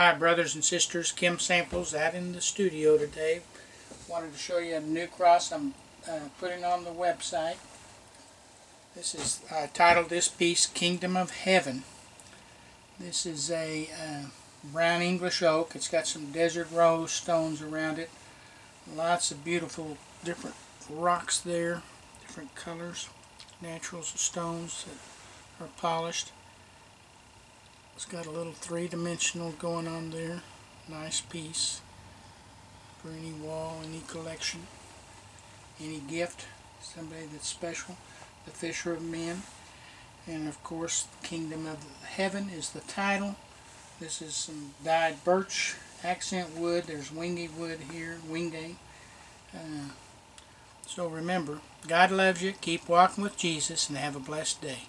Hi brothers and sisters, Kim Samples out in the studio today. Wanted to show you a new cross I'm putting on the website. This is, I titled this piece Kingdom of Heaven. This is a brown English oak. It's got some desert rose stones around it. Lots of beautiful different rocks there, different colors, natural stones that are polished. It's got a little three-dimensional going on there. Nice piece for any wall, any collection, any gift, somebody that's special, the Fisher of Men. And of course, Kingdom of Heaven is the title. This is some dyed birch accent wood. There's wingy wood here, wingay. So remember, God loves you, keep walking with Jesus, and have a blessed day.